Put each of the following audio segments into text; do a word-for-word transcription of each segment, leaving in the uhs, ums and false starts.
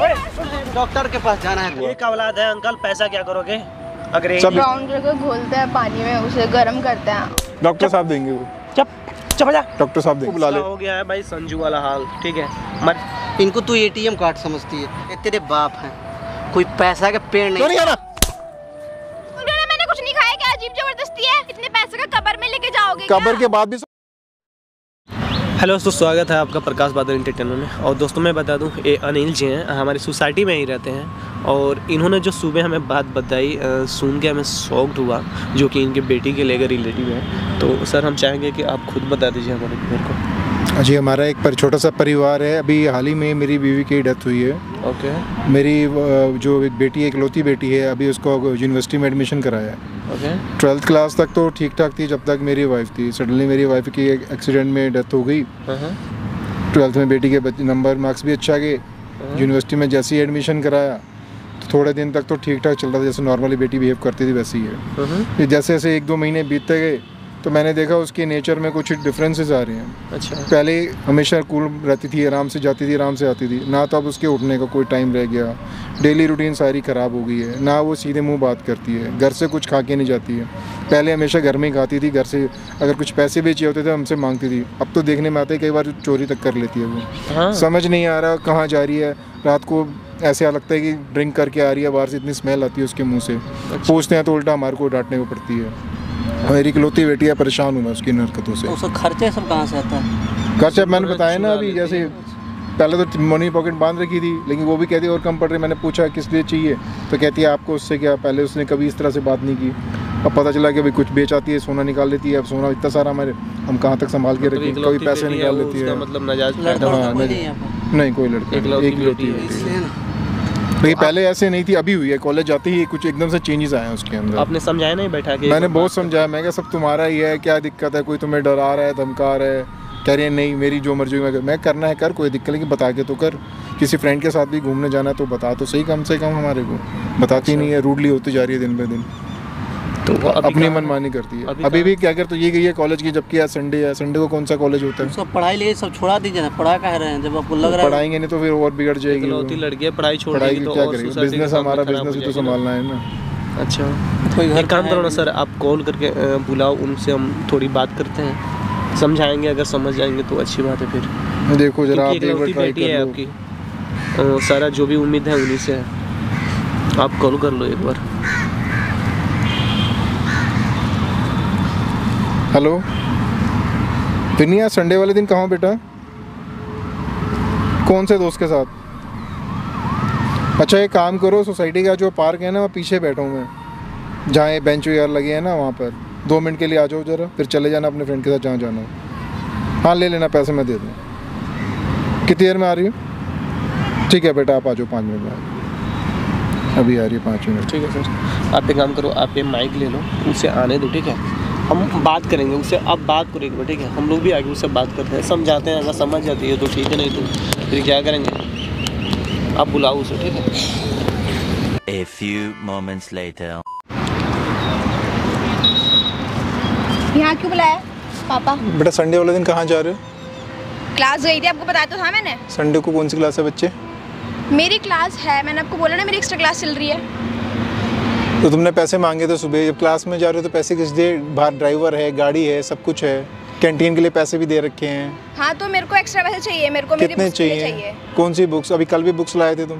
Doctor के पास जाना है। एक औलाद है अंकल, पैसा क्या करोगे? बाउंड्री को घोलते हैं पानी में, उसे गर्म करते हैं, डॉक्टर साहब देंगे वो। चुप चुप जा, डॉक्टर साहब देंगे। बुला ले। हो गया है भाई संजू वाला हाल, ठीक है मत। इनको तू एटीएम कार्ड समझती है? तेरे बाप है, कोई पैसा के पेड़ नहीं। मैंने कुछ नहीं खाया, क्या अजीब जबरदस्ती है? इतने पैसे का कब्र में लेके जाओगे? कब्र के बाद भी। हेलो दोस्तों, स्वागत है आपका प्रकाश बादल एंटरटेनमेंट में। और दोस्तों मैं बता दूं, ये अनिल जी हैं, हमारी सोसाइटी में ही रहते हैं। और इन्होंने जो सुबह हमें बात बताई, सुन के हमें शॉक्ड हुआ, जो कि इनके बेटी के लेकर रिलेटिव है। तो सर हम चाहेंगे कि आप खुद बता दीजिए हमारे घर को। जी हमारा एक पर छोटा सा परिवार है। अभी हाल ही में मेरी बीवी की डेथ हुई है। Okay okay. मेरी जो बेटी है, इकलौती बेटी है, अभी उसको यूनिवर्सिटी में एडमिशन कराया है। Okay okay. ट्वेल्थ क्लास तक तो ठीक ठाक थी, जब तक मेरी वाइफ थी। सडनली मेरी वाइफ की एक एक्सीडेंट में डेथ हो गई। ट्वेल्थ में बेटी के नंबर मार्क्स भी अच्छा गए। यूनिवर्सिटी में जैसे ही एडमिशन कराया तो थोड़े दिन तक तो ठीक ठाक चल रहा था, जैसे नॉर्मली बेटी बिहेव करती थी वैसे ही है। जैसे जैसे एक दो महीने बीतते गए तो मैंने देखा उसके नेचर में कुछ डिफरेंसेस आ रहे हैं। अच्छा। पहले हमेशा कूल रहती थी, आराम से जाती थी, आराम से आती थी ना, तो अब उसके उठने का कोई टाइम रह गया। डेली रूटीन सारी ख़राब हो गई है ना। वो सीधे मुंह बात करती है, घर से कुछ खा के नहीं जाती है। पहले हमेशा घर में ही खाती थी, घर से अगर कुछ पैसे भी चाहिए होते थे हमसे मांगती थी। अब तो देखने में आता है कई बार चोरी तक कर लेती है वो। हाँ। समझ नहीं आ रहा कहाँ जा रही है। रात को ऐसे लगता है कि ड्रिंक करके आ रही है, बाहर से इतनी स्मेल आती है उसके मुँह से। पूछते हैं तो उल्टा हमारे को डांटने को पड़ती है। मेरी इकलौती बेटी है, परेशान हूँ मैं उसकी हरकतों से। उसका खर्चे सब कहाँ से आता है? खर्चा मैंने बताया ना अभी, जैसे पहले तो मनी पॉकेट बांध रखी थी, लेकिन वो भी कहती है और कम पड़ रही। मैंने पूछा किस लिए चाहिए तो कहती है आपको उससे क्या। पहले उसने कभी इस तरह से बात नहीं की। अब पता चला कि अभी कुछ बेच आती है, सोना निकाल लेती है। अब सोना इतना सारा हमारे, हम कहाँ तक संभाल के रखें? कभी पैसे निकाल लेती है। नहीं कोई लड़का, एक लड़की है। लेकिन पहले ऐसे नहीं थी, अभी हुई है। कॉलेज जाते ही कुछ एकदम से चेंजेस आए हैं उसके अंदर। आपने समझाया नहीं बैठा के? मैंने बहुत समझाया। मैं क्या सब तुम्हारा ही है, क्या दिक्कत है? कोई तुम्हें डरा रहा है, धमका रहा है? कह रही है नहीं मेरी जो मर्जी मैं, मैं करना है कर, कोई दिक्कत, लेकिन बता के तो कर। किसी फ्रेंड के साथ भी घूमने जाना है तो बता तो सही कम से कम। हमारे को बताती नहीं है, रूडली होती जा रही है दिन ब दिन। तो अपनी मनमानी करती है। अभी, अभी भी क्या कर तो ये गई है कॉलेज की, जबकि आज संडे है। संडे को कौन सा कॉलेज होता है? सब पढ़ाई लिए सब छोड़ा दीजिए ना। पढ़ा कह रहे हैं, जब आपको लग रहा है पढ़ाएंगे नहीं तो फिर और बिगड़ जाएगी। इकलौती लड़की है, पढ़ाई छोड़ देगी तो क्या करेगी? बिजनेस, हमारा बिजनेस भी तो संभालना है ना। अच्छा कोई घर काम करो ना सर, आप कॉल करके बुलाओ, उनसे हम थोड़ी बात करते हैं, समझाएंगे। अगर समझ जाएंगे तो अच्छी बात है। फिर देखो जरा, आप एक बार ट्राई करिए। आपकी सारा जो भी उम्मीद है उन्हीं से है। आप कॉल कर लो एक बार। हेलो पिनिया, संडे वाले दिन कहाँ बेटा? कौन से दोस्त के साथ? अच्छा एक काम करो, सोसाइटी का जो पार्क है ना वहाँ पीछे बैठा हूँ मैं, जहाँ ये बेंच वगैरह लगे हैं ना, वहाँ पर दो मिनट के लिए आ जाओ जरा, फिर चले जाना अपने फ्रेंड के साथ जहाँ जाना हो। हाँ ले लेना, पैसे मैं दे दूँ। कितनी देर में आ रही हूँ? ठीक है बेटा आप आ जाओ, पाँच मिनट में अभी आ रही है। पाँच मिनट ठीक है सर। आप एक काम करो, आप ये माइक ले लो, उनसे आने दो, ठीक है? हम बात करेंगे उससे, आप बात करो एक बार, ठीक है? हम लोग भी आगे उससे बात करते हैं, समझाते हैं। अगर समझ जाती है तो ठीक है, नहीं तो फिर क्या करेंगे। आप बुलाओ उसे, ठीक है? A few moments later. यहाँ क्यों बुलाया पापा? बेटा संडे वाले दिन कहाँ जा रहे हो? क्लास गई थी, आपको बताया तो था मैंने। संडे को कौन सी क्लास है बच्चे? मेरी क्लास है, मैंने आपको बोला ना मेरी एक्स्ट्रा क्लास चल रही है। तो तुमने पैसे मांगे तो सुबह, जब क्लास में जा रहे हो तो पैसे किस दे? बाहर ड्राइवर है, गाड़ी है, सब कुछ है, कैंटीन के लिए पैसे भी दे रखे हैं। हाँ तो मेरे को एक्स्ट्रा पैसे चाहिए, मेरे को मेरी बुक्स चाहिए? चाहिए। कौन सी बुक्स? अभी कल भी बुक्स लाए थे तुम।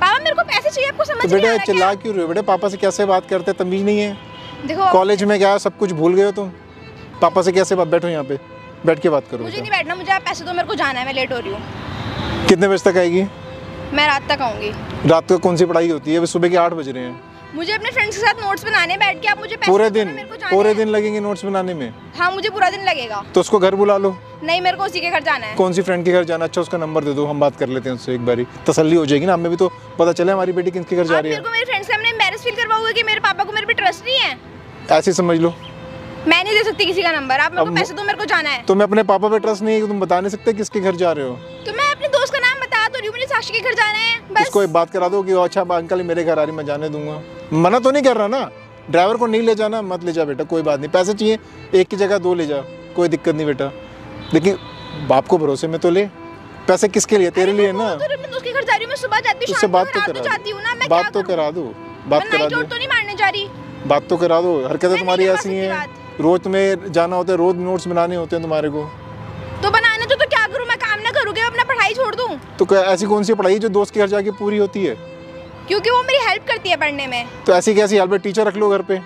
पापा मेरे को पैसे चाहिए, आपको समझ नहीं आ रहा क्या? चिल्ला क्यों रहे हो बेटा? पापा से कैसे बात करते, तमीज नहीं है? देखो कॉलेज में गया, सब कुछ भूल गए हो तुम। पापा से कैसे बात? बैठो यहाँ पे, बैठ के बात करो। मुझे नहीं बैठना, मुझे आप पैसे दो, मेरे को जाना है, मैं लेट हो रही हूँ। कितने बजे तक आएगी? मैं रात तक आऊँगी। रात को कौन सी पढ़ाई होती है? अभी सुबह के आठ बज रहे हैं। मुझे अपने फ्रेंड्स के साथ नोट्स बनाने बैठ के आप मुझे पैसे पूरे दिन पूरे दिन लगेंगे नोट्स बनाने में? हाँ मुझे पूरा दिन लगेगा। तो उसको घर बुला लो। नहीं मेरे को उसी के घर जाना है। कौन सी फ्रेंड के घर जाना? अच्छा उसका नंबर दे दो, हम बात कर लेते हैं उससे, एक बारी तसल्ली हो जाएगी ना, हमें भी तो पता चले हमारी बेटी किसके घर जा रही है। मेरे फ्रेंड्स से हमने एम्बैरेस फील करवाऊंगा कि मेरे पापा को मेरे पे ट्रस्ट नहीं है, ऐसे समझ लो। मैं नहीं दे सकती किसी का नंबर, आप मेरे को पैसे दो, मेरे को जाना है। तुम्हें अपने पापा पे ट्रस्ट नहीं है कि तुम बता नहीं सकते किसके घर जा रहे हो? तो मैं अपने दोस्त का नाम बता तो रही हूँ, मुझे साक्षी के घर जाना है बस। इसको एक बात करा दो कि अच्छा अंकल मेरे घर आ रही, मैं जाने दूंगा। मना तो नहीं कर रहा ना? ड्राइवर को नहीं ले जाना, मत ले जा बेटा, कोई बात नहीं। पैसे चाहिए एक की जगह दो ले जा, कोई दिक्कत नहीं बेटा, लेकिन बाप को भरोसे में तो ले। पैसे किसके लिए? तेरे लिए ना। मैं उसके घर जा रही हूँ, मैं सुबह जाती हूँ, उससे बात तो करा जाती हूँ ना। मैं बात तो करा दूँ, बात करा दूँ। तो नहीं मारने जा रही, बात तो करा दो। हरकतें तुम्हारी ऐसी हैं, रोज तुम्हें जाना होता है, रोज नोट्स बनाने होते हैं तुम्हारे को, तो बनाने तो, तो क्या करूं? मैं काम ना करूँगी, अपना पढ़ाई छोड़ दूं? तो ऐसी कौन सी पढ़ाई जो दोस्त के घर जाके पूरी होती है? क्योंकि वो मेरी हेल्प करती है पढ़ने में। तो ऐसी कैसी हेल्प? टीचर रख लो घर पे।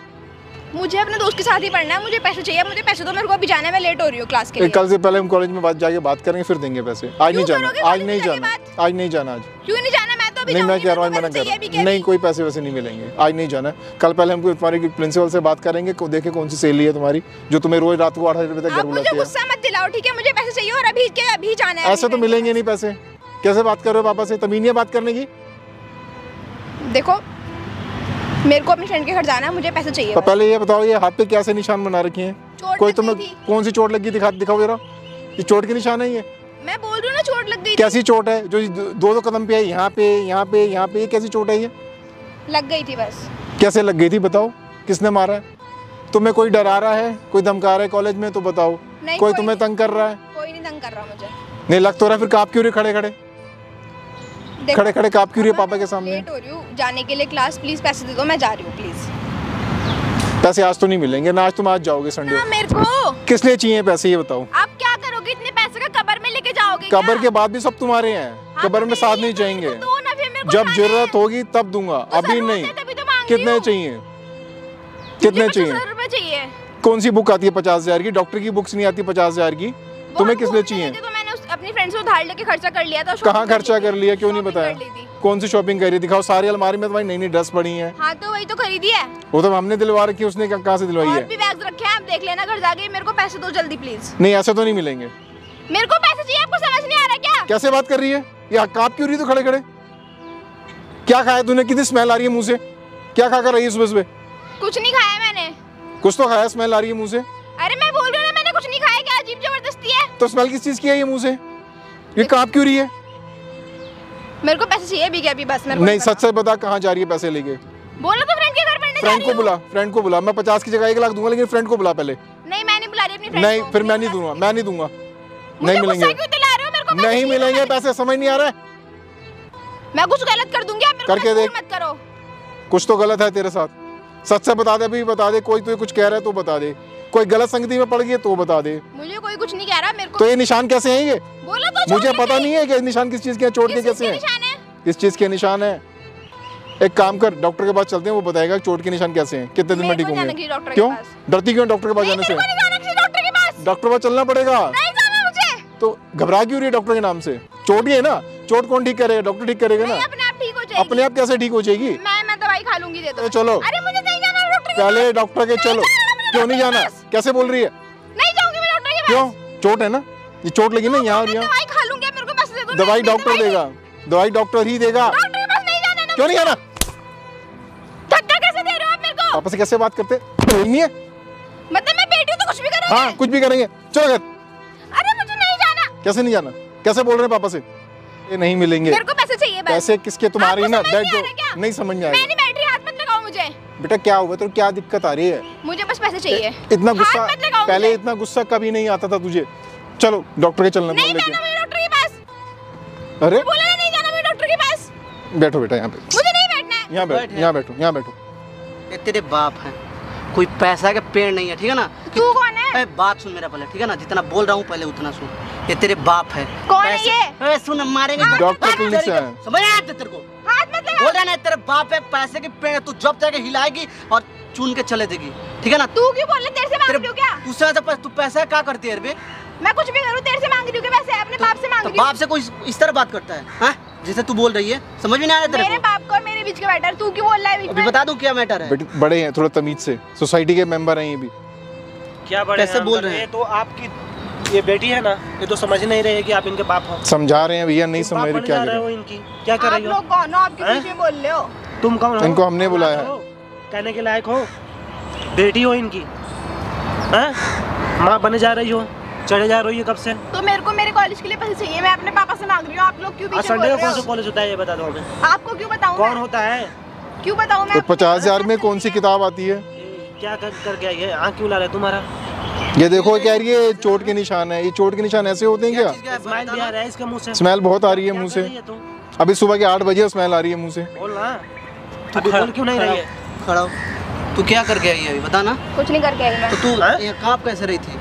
मुझे अपने दोस्त के साथ ही पढ़ना है, मुझे पैसे चाहिए, मुझे पैसे दो, मेरे को अभी जाना है, मैं लेट हो रही हूँ क्लास के लिए। कल से पहले हम कॉलेज में बात जाके बात करेंगे, फिर देंगे पैसे। आज नहीं जाना, आज नहीं जाना, आज नहीं जाना। आज क्यों नहीं जाना? नहीं, मैं कह रहा हूँ, मैंने कहा नहीं, कोई पैसे वैसे नहीं मिलेंगे, आज नहीं जाना। कल पहले हमको तुम्हारी प्रिंसिपल से बात करेंगे, को देखें कौन सी सैलरी है तुम्हारी जो तुम्हें रोज रात को आठ हजार रुपए तक घर बुलाती है। गुस्सा मत दिलाओ, ठीक है? मुझे पैसे चाहिए और अभी के अभी जाना है। ऐसे तो मिलेंगे नहीं पैसे। कैसे बात कर रहे हो पापा से? तमीज़ है बात करने की। देखो, मेरे को अपने फ्रेंड के घर जाना है, मुझे पैसे चाहिए। पहले ये बताओ, ये हाथ पे क्या से निशान बना रखे हैं? कोई तुम्हें कौन सी चोट लगी? दिखा दिखाओ जरा, ये चोट के निशान है। ये मैं बोल रही हूँ ना, चोट लग गई। कैसी चोट है जो दो दो कदम पे है? यहाँ पे, यहाँ पे, यहाँ पे, कैसी चोट है? ये लग गई थी बस। कैसे लग गई थी बताओ? किसने मारा है तुम्हें? कोई डरा रहा है, कोई धमका रहा है कॉलेज में? तो बताओ। कोई, कोई तुम्हें तंग कर रहा है? कोई नहीं तंग कर रहा मुझे। नहीं लग तो रहा, फिर काँप क्यों रहे खड़े खड़े खड़े खड़े काँप क्यों रही है पापा के सामने? जाने के लिए क्लास, प्लीज पैसे दे दो, मैं जा रही हूँ, प्लीज। पैसे आज तो नहीं मिलेंगे ना, आज तुम आज जाओगे संडे। मेरे को किस लिए चाहिए पैसे ये बताओ? आप क्या करोगे इतने पैसे का? कबर में लेके जाओगे? कबर के बाद भी सब तुम्हारे हैं। हाँ, कबर में साथ नहीं जाएंगे। जब जरूरत होगी तब दूंगा, तो अभी नहीं। तो कितने चाहिए? कितने चाहिए? कौन सी बुक आती है पचास हजार की? डॉक्टर की बुक्स नहीं आती पचास हजार की? तुम्हें किस लिए चाहिए? अपनी फ्रेंड से उधार लेके खर्चा कर लिया था। कहाँ खर्चा कर लिया? क्यों नहीं बताया? कौन सी शॉपिंग करी? दिखाओ, सारी अलमारी में तुम्हारी नई नई ड्रेस पड़ी है। हाँ, तो वही तो खरीदी है। वो तो हमने दिलवा रखी है, उसने कहाँ से दिलवाई है? और भी बैग्स रखे हैं, आप देख लेना घर जाके। मेरे को पैसे दो जल्दी प्लीज। नहीं, ऐसे तो नहीं मिलेंगे। मेरे को पैसे चाहिए, आपको समझ नहीं आ रहा क्या? कैसे बात कर रही है? ये काँप क्यों रही है? तो खड़े खड़े क्या खाया तूने? कितनी स्मेल आ रही है मुँह से? क्या खा कर रही है सुबह सुबह? कुछ नहीं खाया मैंने। कुछ तो खाया, स्मेल आ रही है मुँह से। अरे मैं बोल रही हूँ, मैंने कुछ नहीं खाया। क्या अजीब जबरदस्ती है? तो स्मेल किस चीज की है ये मुँह से? ये काँप क्यों रही है? मेरे को पैसे चाहिए भी क्या अभी? बस मेरे को नहीं। सच से बता, कहाँ जा रही है पैसे लेके? बोलो तो, फ्रेंड के घर पढ़ने जा रही हूँ। फ्रेंड को बुला, फ्रेंड को बुला। मैं पचास की जगह एक लाख दूंगा, लेकिन फ्रेंड को बुला पहले। नहीं, मैं नहीं बुला रही अपनी फ्रेंड को। नहीं, फिर मैं नहीं दूंगा, मैं नहीं दूंगा। नहीं मिलेंगे। नहीं मिलेंगे पैसे, समझ नहीं आ रहा है? मैं कुछ गलत कर दूंगी, आप करके देख। मत करो, कुछ तो गलत है तेरे साथ। सच से बता दे, अभी बता दे। कोई तो कुछ कह रहा है तो बता दे। कोई गलत संगति में पड़ गई तो बता दे। मुझे कोई कुछ नहीं कह रहा। मेरे को तो ये निशान कैसे हैं? ये बोलो तो। मुझे पता नहीं है कि निशान किस चीज के हैं, चोट के कैसे हैं, किस चीज के निशान है। एक काम कर, डॉक्टर के पास चलते हैं, वो बताएगा चोट के निशान कैसे हैं, कितने दिन में ठीक होंगे। क्यों डरती क्यों डॉक्टर के पास जाने से? डॉक्टर के पास चलना पड़ेगा। तो घबरा क्यों रही है डॉक्टर के नाम से? चोट ही है ना, चोट कौन ठीक करेगा? डॉक्टर ठीक करेगा ना। अपने आप कैसे ठीक हो जाएगी? मैं दवाई खा लूंगी। चलो पहले डॉक्टर के। चलो क्यों नहीं जाना? कैसे बोल रही है? नहीं जाऊंगी मैं डॉक्टर के पास। क्यों? चोट है ना, ये चोट लगी ना यहाँ। दवाई खा लूंगी, मेरे को पैसे दे दो। दवाई डॉक्टर देगा, दवाई डॉक्टर ही देगा। डॉक्टर के पास नहीं जाना ना। क्यों नहीं जाना? धक्का कैसे दे रहे हो आप मेरे को? आपस में कैसे बात करते हैं? मतलब मैं बेटी हूं तो कुछ भी करेंगे। हां, कुछ भी करेंगे। चलो घर। अरे मुझे नहीं जाना। कैसे नहीं जाना? कैसे बोल रहे हैं पापा से? ये नहीं मिलेंगे, मेरे को पैसे चाहिए। पैसे किसके? तुम्हारी ना। बैठ जाओ, नहीं समझ में आ रहा। मैं नहीं बैठ रही, हाथ मत लगाओ मुझे। बेटा क्या हुआ? तो क्या दिक्कत आ रही है? मुझे बस पैसे चाहिए। इतना गुस्सा पहले, इतना गुस्सा कभी नहीं आता था तुझे। चलो डॉक्टर के चलना। नहीं जाना मुझे डॉक्टर के पास। अरे बोला ना, नहीं जाना मुझे डॉक्टर के पास। बैठो बेटा यहाँ पे। मुझे नहीं बैठना है। यहाँ बैठो, यहाँ बैठो, यहाँ बैठो। तेरे बाप है, कोई पैसा का पेड़ नहीं है, ठीक है ना? तू कौन है? बात सुन मेरा पहले, ठीक है ना? जितना बोल रहा हूँ पहले उतना सुन। ये तेरे बाप है। कौन है ये? अरे सुन, मारेंगे। डॉक्टर पुलिस है, समझ आया तेरे को? बोल रहा ना, तेरा बाप है, पैसे के पेड़। तू जब जाके हिलाएगी और चुन के चले देगी, ठीक है ना? तू क्यों बोल रहा है? तेरे से मांग रही हूं क्या? दूसरा से तू पैसा क्या करती है बे? मैं कुछ भी करूं तेरे से मांग रही हूं क्या? पैसे अपने बाप से मांग रही हूं। बाप से कोई इस तरह बात करता है? हां, जैसे तू बोल रही है, समझ में नहीं आ रहा तेरे को? मेरे बाप को मेरे बीच का मैटर, तू क्यों बोल रहा है बीच में? बता दूं क्या मैटर है? बड़े हैं, थोड़ा तमीज से, सोसाइटी के मेंबर हैं ये भी। क्या बड़े कैसे बोल रहे हैं? तो आपकी ये बेटी है ना, ये तो समझ नहीं रही है कि आप इनके बाप हो। समझा रहे हैं भैया, नहीं समझ रहे। क्या कर रहे हो इनकी? क्या कर रहे हो? आप लोग कौन हो? आप किस बीच में बोल रहे हो? तुम कौन हो? इनको हमने बुलाया है। कहने के लायक हो? बेटी हो इनकी, हैं? माँ बने जा रही हो, चढ़े जा रही हो कब से? तो मेरे को मेरे कॉलेज के लिए पैसे चाहिए, मैं अपने पापा से मांग रही हूँ। आप लोग क्यों बीच में बोल रहे हो? कौन सा कॉलेज होता है ये बता दो हमें। आपको क्यों बताऊँ? कौन होता है? क्यों बताऊँ मैं? पचास हजार में कौन सी किताब आती है? क्या कर कर क्या? ये आँख क्यों ला रहा है तुम्हारा? ये देखो क्या ये चोट के निशान है, ये चोट के निशान ऐसे होते हैं क्या? स्मेल भी आ रहा है इसके मुंह से, स्मेल बहुत आ रही है मुंह से। अभी सुबह के आठ बजे स्मेल आ रही है मुंह से। बोल ना, तू बोल क्यों नहीं रही है? खड़ा, तू क्या करके आई है अभी बता ना? कुछ नहीं करके आई मैं। तो तू ये कांप कैसे रही थी?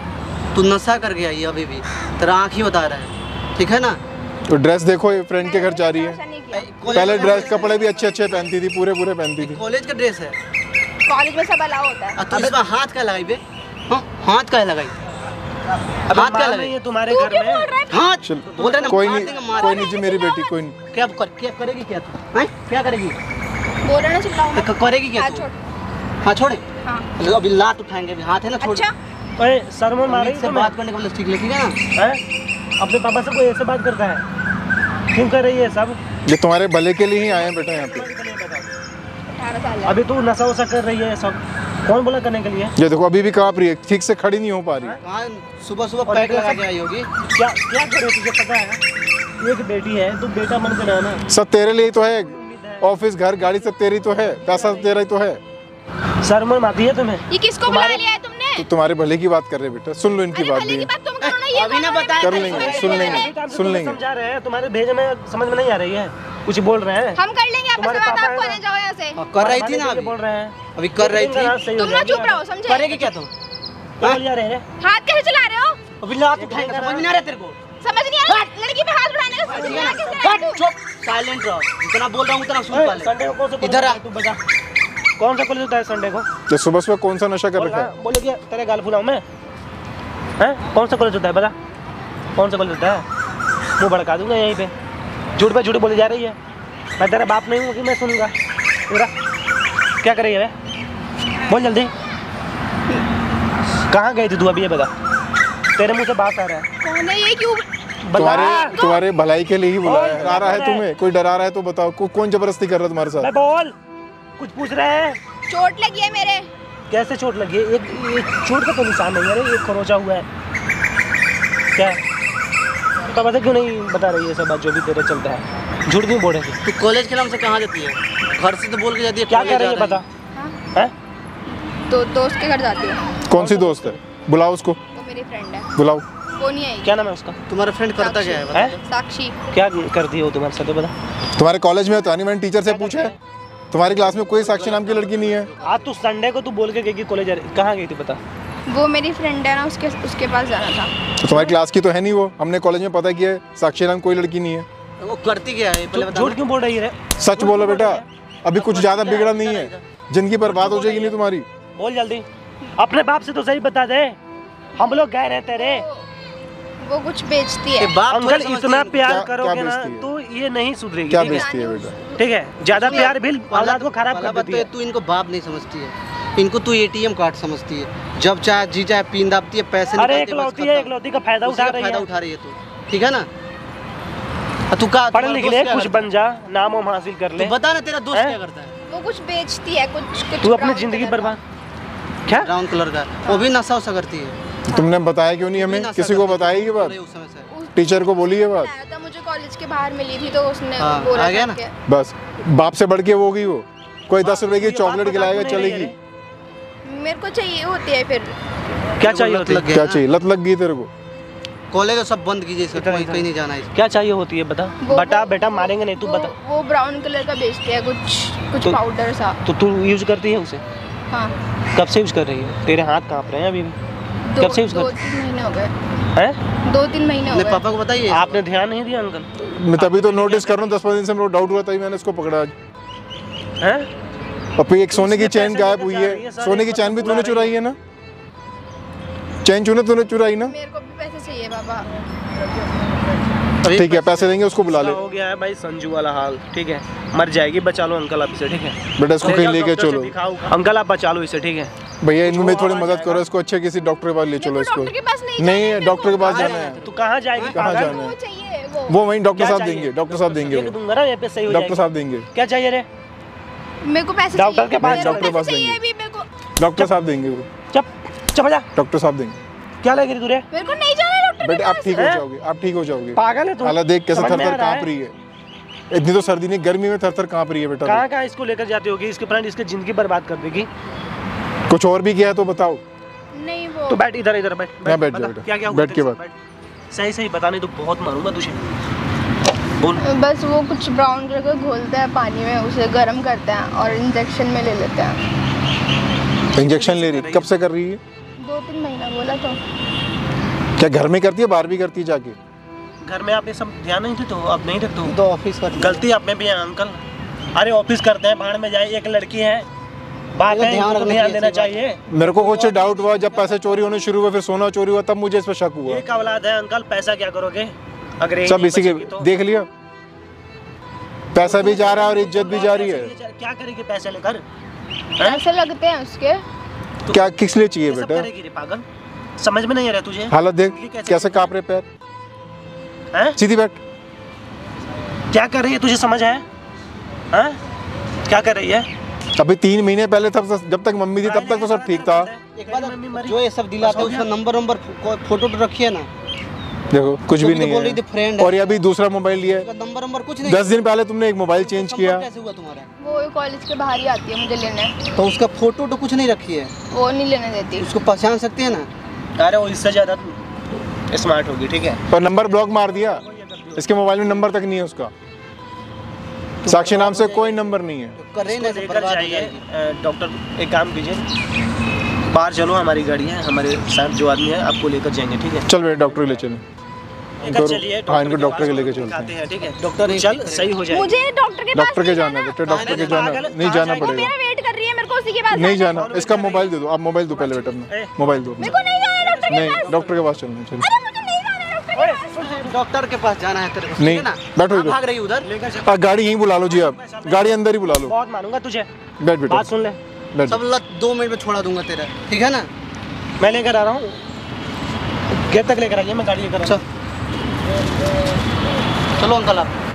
तू नशा करके आई है अभी भी, तेरा आँख ही बता रहा है, ठीक है ना? तो ड्रेस देखो, ये फ्रेंड के घर जा रही है। पहले ड्रेस कपड़े भी अच्छे अच्छे पहनती थी, पूरे पूरे पहनती थी। कॉलेज का ड्रेस है, कॉलेज में सब अलाउ होता है। अबे तो हाथ का लगाई बे, हाथ का लगाई, हाथ का लगाई है तुम्हारे घर में। हाँ बोल रहे ना, कोई नहीं कोई नहीं जी मेरी बेटी, कोई नहीं। क्या क्या करेगी, क्या तू क्या करेगी? बोल रहे ना चिल्लाओ, करेगी क्या? हाँ छोड़े, अभी लात उठाएंगे, अभी हाथ है ना छोड़े। अरे सर में मारेगी तो बात करने का मतलब ठीक लगेगा ना? अपने पापा से कोई ऐसे बात करता है? क्यों कर रही है सब? ये तुम्हारे भले के लिए ही आए हैं बेटा यहाँ पे। अभी तू नशा वशा कर रही है सब, कौन बोला करने के लिए? ये देखो अभी भी कांप रही है, ठीक से खड़ी नहीं हो पा रही है। सुबह सुबह पैक लगा के आई होगी। क्या क्या कर रही तुझे पता है? एक बेटी है, तू बेटा मन बना ना। सब तेरे लिए तो है, ऑफिस घर गाड़ी सब तेरी तो है, पैसा तेरा ही तो है। सर मन माती है तुम्हें? ये किसको बुला लिया है तुमने? तो तुम्हारे भले की बात कर रहे बेटा, सुन लो इनकी बात भी। अभी ना बताया कर लेंगे, सुन लेंगे सुन लेंगे समझा रहे हैं, तुम्हारे भेजे में समझ में नहीं आ रही है, कुछ बोल रहे हैं। हम कर लेंगे आपस में बात, आप कोने जाओ यहां से। कर रही थी ना, अभी बोल रहे हैं, अभी कर रही थी। तुम ना चुप रहो, समझे? करेगी क्या तुम? बोल जा रहे हैं, हाथ कैसे चला रहे हो? अभी लात उठाएगा, समझ नहीं आ रहा तेरे को? समझ नहीं आ रहा लड़की पे हाथ उठाने का, समझ नहीं आ रहा? हट चुप, साइलेंट रहो, इतना बोल रहा हूं उतना सुन पा ले। संडे को इधर आ, तू बजा। कौन सा कॉलेज होता है संडे को? तो सुबह सुबह कौन सा नशा कर रखा है? बोले क्या तेरे गाल फुलाऊं मैं? हैं कौन सा कॉलेज होता है बता, कौन सा कॉलेज होता है? मुँह भड़का दूंगा यहीं पे, झूठ पे झूठ बोली जा रही है। मैं तेरा बाप नहीं हूँ कि मैं सुनूंगा पूरा। क्या कर रही है वे? बोल जल्दी, कहाँ गई थी तू अभी? ये बता, तेरे मुँह से बात आ रहा है। कौन है ये? क्यों? तुम्हारे तुम्हारे भलाई के लिए ही बुलाया है। आ रहा है तुम्हें कोई डरा रहा है तो बताओ, को, कौन जबरदस्ती कर रहा है तुम्हारे साथ? बोल, कुछ पूछ रहे हैं? चोट लगी है मेरे। कैसे चोट लगी है? एक, एक चोट का तो निशान नहीं है, अरे एक खरोंचा हुआ है। क्या तो पता क्यों नहीं बता रही है सब बात जो भी तेरे चलता है? झूठ क्यों बोल रही है तू? कॉलेज के नाम से कहाँ जाती है? घर से तो बोल के जाती है। क्या कर रही है पता है? तो दोस्त के घर जाती है। कौन सी दोस्त है? बुलाओ उसको। वो मेरी फ्रेंड है, बुलाओ। कौन है? क्या नाम है उसका? तुम्हारा फ्रेंड करता क्या है? साक्षी। क्या करती है वो तुम्हारे साथ बता? तुम्हारे कॉलेज में होता नहीं? मैंने टीचर से पूछा है, तुम्हारी क्लास में कोई साक्षी नाम की लड़की नहीं है। आज तू संडे को तू बोल के गई कि कॉलेज, कहाँ गई थी बता? वो मेरी फ्रेंड है ना, उसके उसके पास जाना था। तो तुम्हारी क्लास की तो है नहीं वो, हमने कॉलेज में पता किया है, साक्षी नाम कोई लड़की नहीं है। वो करती क्या है पहले बता? झूठ क्यों बोल रही है? सच बोलो बेटा, अभी कुछ ज्यादा बिगड़ा नहीं है, जिंदगी बर्बाद हो जाएगी नहीं तुम्हारी। बोल जल्दी, अपने बाप से तो सही बता दे, हम लोग गए रहते रे। वो कुछ बेचती है। अंकल इतना प्यार करोगे ना तो ये नहीं सुधरेगी। क्या बेचती है बेटा? ठीक है, ज्यादा प्यार भी औलाद को खराब कर देती है। तू इनको बाप नहीं समझती है, इनको तू एटीएम कार्ड समझती है, जब चाहे जी चाहे पीन दाबती है, पैसे निकालती है। अरे एकलौती है, एकलौती का फायदा उठा रही है, फायदा उठा रही है तू, ठीक है ना? तू का पढ़ लिख ले, कुछ बन जा, नाम वाम हासिल कर ले। बता ना तेरा दोस्त क्या करता है? वो कुछ बेचती है, कुछ कुछ। तू अपनी जिंदगी बर्बाद, क्या ब्राउन कलर का, वो भी नशा वशा करती है। तुमने बताया क्यों नहीं हमें? किसी को बताया ये बात? टीचर को बोली ये बात? तो मुझे कॉलेज के बाहर मिली थी तो उसने बोला आ गया ना। बस बाप से बढ़ के वो गई, वो कोई दस रुपए की चॉकलेट खिलाएगा चलेगी? मेरे को चाहिए होती है फिर। क्या चाहिए होती है? क्या चाहिए? लत लग गई तेरे को? कॉलेज सब बंद कीजिए, कहीं नहीं जाना है। क्या चाहिए होती है बता? बटा बेटा मारेंगे नहीं, तू बता। वो ब्राउन कलर का बेचती है, कुछ कुछ पाउडर सा। तो तू यूज करती है उसे? कब से यूज कर रही है? तेरे हाथ काँप रहे हैं अभी भी। कब से? दो तीन महीने हो गए हैं। दो तीन महीने हो गए। पापा को बताइए। आपने ध्यान नहीं दिया अंकल, मैं तभी तो नोटिस कर रहा हूँ। दस पंद्रह दिन से मेरे को डाउट हुआ, तभी मैंने इसको पकड़ा आज। हैं पप्पी, एक सोने की चैन गायब हुई है, सोने की चैन भी तूने चुराई है ना? चैन चुने तूने चुराई ना? मेरे को भी पैसे चाहिए पापा। ठीक है, पैसे देंगे, उसको बुला ले। हो गया है भाई संजू वाला हाल, ठीक है, मर जाएगी, बचा लो अंकल आप इसे, ठीक है बेटा? इसको कहीं लेके चलो अंकल, आप बचा लो इसे, ठीक है भैया? इनमें थोड़ी मदद करो, इसको अच्छे किसी डॉक्टर के पास ले चलो। इसको नहीं है डॉक्टर के पास जाना है। तू कहाँ जाएगी? कहाँ जाना है? वो वहीं डॉक्टर साहब देंगे, डॉक्टर साहब देंगे, डॉक्टर साहब देंगे। क्या चाहिए रे? मेरे को पैसे। डॉक्टर के पास, डॉक्टर के पास देंगे, डॉक्टर साहब देंगे, वो डॉक्टर साहब देंगे। क्या लग रही तुझे? मेरे को नहीं जाना डॉक्टर। बेटा आप ठीक हो जाओगे, आप ठीक हो जाओगे। पागल है तू, हालत देख कैसे थर थर कांप रही है। इतनी तो सर्दी नहीं, गर्मी में थर थर कांप रही है बेटा। कहाँ कहाँ इसको लेकर जाती होगी? इसके फ्रेंड इसकी जिंदगी बर्बाद कर देगी। कुछ और भी किया है तो बताओ। नहीं वो तो बैठ इधर इधर बैठ बैठ जाओ क्या क्या बैठ के बात सही सही बताने तो बहुत मारूंगा तुझे। बोल। बस वो कुछ ब्राउन कलर का घोलते हैं पानी में, उसे गर्म करते हैं और इंजेक्शन में ले लेते हैं। इंजेक्शन ले रही है, कब से कर रही है? दो तीन महीना बोला तो। क्या घर में करती है बाहर भी करती है जाके? घर में आपने सब ध्यान नहीं देते हो, आप नहीं देते हो तो ऑफिस करती है। गलती आप में भी है अंकल, अरे ऑफिस करते हैं बाहर में जाए, एक लड़की है बात है ध्यान ध्यान देना चाहिए। मेरे को कुछ डाउट हुआ जब पैसे चोरी होने शुरू हुए, फिर सोना चोरी हुआ, तब मुझे इस पर शक हुआ। एक औलाद है अंकल, पैसा क्या करोगे अगर सब इसी के तो। देख लिया पैसा भी जा रहा है और इज्जत भी जा रही है, क्या करेगी पैसे लेकर? पैसे लगते हैं उसके तो क्या किस लिए चाहिए बेटा? पागल समझ में नहीं आ रहा तुझे, हालत देख कैसे कांप रहे पैर, सीधी बैठ। क्या कर रही है तुझे समझ है क्या कर रही है? अभी तीन महीने पहले तब जब तक मम्मी थी तब तक तो सब ठीक था। जो ये सब दिलाते उसका नंबर नंबर फोटो तो रखी है ना, देखो कुछ भी नहीं है फ्रेंड, और ये अभी दूसरा मोबाइल लिया है, नंबर नंबर कुछ नहीं। दस दिन पहले तुमने एक मोबाइल चेंज किया, कैसे हुआ तुम्हारा? वो कॉलेज के बाहर ही आती है मुझे लेने, तो उसका फोटो तो कुछ नहीं रखी है, वो नहीं लेने देती, उसको पहचान सकती है ना। अरे वो इससे ज्यादा स्मार्ट होगी ठीक है, पर नंबर ब्लॉक मार दिया, इसके मोबाइल में नंबर तक नहीं है उसका, साक्षी नाम से कोई नंबर नहीं है। तो लेकर चाहिए डॉक्टर, एक काम कीजिए बाहर चलो, हमारी गाड़ी है, हमारे साथ जो आदमी है आपको लेकर जाएंगे ठीक है। चल बेटा डॉक्टर के ले चलें, हाँ इनको डॉक्टर के लेके चलते हैं ठीक है। डॉक्टर चल सही हो जाए, मुझे डॉक्टर के डॉक्टर के जाना बेटा, डॉक्टर के जाना नहीं जाना पड़ेगा, वेट कर रही है मेरे को उसी के पास नहीं जाना। इसका मोबाइल दे दो आप, मोबाइल दो पहले बेटा अपना मोबाइल दो, नहीं डॉक्टर के पास चलना चाहिए, डॉक्टर के पास जाना है तेरे को नहीं ना, बैठो इधर भाग रही उधर लेकर, गाड़ी यहीं बुला लो जी, आप गाड़ी अंदर ही बुला लो, बहुत मारूंगा तुझे, बैठ बैठ बात सुन ले, सब लत दो मिनट में छोड़ा दूंगा तेरा ठीक है ना। मैं लेकर आ रहा हूँ गेट तक लेकर आइए, मैं गाड़ी लेकर, चलो अंकल आप।